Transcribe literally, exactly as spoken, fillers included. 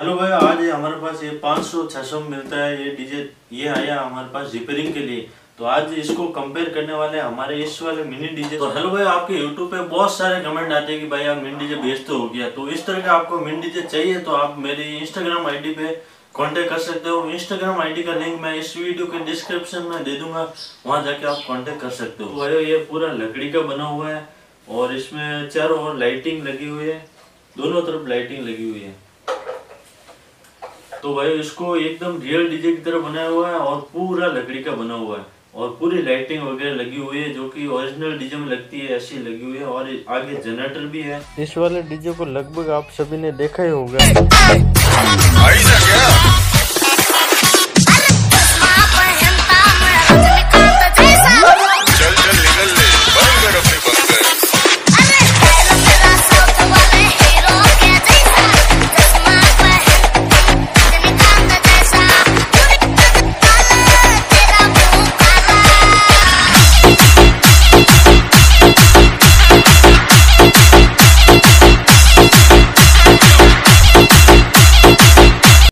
Hello भाई, आज हमारे पास ये पाँच सौ छह सौ मिलता है। ये डीजे ये आया हमारे पास रिपेयरिंग के लिए, तो आज इसको कंपेयर करने वाले हमारे इस वाले मिनी डीजे। तो हेलो भाई, आपके यूट्यूब पे बहुत सारे कमेंट आते हैं कि भाई आप मिनी डीजे बेचते हो गया, तो इस तरह का आपको मिनी डीजे चाहिए तो आप मेरी इंस्टाग्राम आई डी पे कॉन्टेक्ट कर सकते हो। इंस्टाग्राम आईडी का लिंक मैं इस वीडियो के डिस्क्रिप्शन में दे दूंगा, वहाँ जाके आप कॉन्टेक्ट कर सकते हो। भाई ये पूरा लकड़ी का बना हुआ है और इसमें चारों ओर लाइटिंग लगी हुई है, दोनों तरफ लाइटिंग लगी हुई है। तो भाई इसको एकदम रियल डीजे की तरह बनाया हुआ है और पूरा लकड़ी का बना हुआ है और पूरी लाइटिंग वगैरह लगी हुई है जो कि ओरिजिनल डीजे में लगती है, ऐसी लगी हुई है। और आगे जनरेटर भी है। इस वाले डीजे को लगभग आप सभी ने देखा ही होगा।